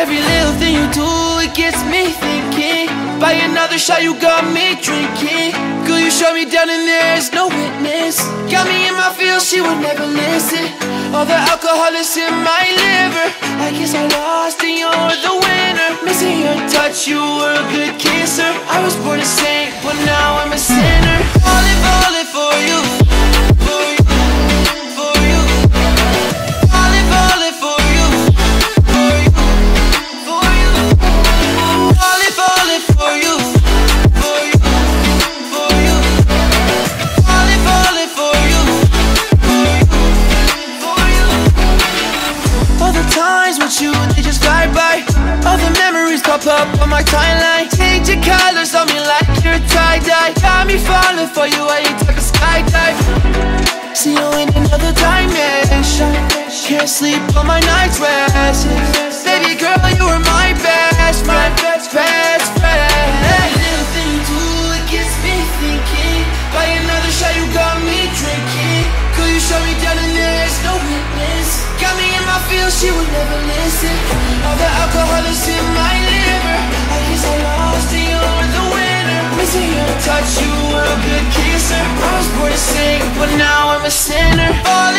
Every little thing you do, it gets me thinking. Buy another shot, you got me drinking. Girl, you shut me down and there's no witness. Got me in my feels, she would never listen. All the alcohol is in my liver. I guess I lost and you're the winner. Missing your touch, you were a good kisser. I was born a saint, but now I'm a sinner. Falling for you. Pop up on my timeline. Change your colors on me like you're a tie-dye. Got me falling for you, I ain't talking skydive. See you in another dimension. Can't sleep on my night's rest. Baby girl, you were my best, best friend. Every little thing you do, it gets me thinking. Buy another shot, you got me drinking. Could you shut me down and there's no witness? Got me in my feels, she would never listen. All the alcohol is in my life. Touch, you were a good kisser. I was born a saint, but now I'm a sinner.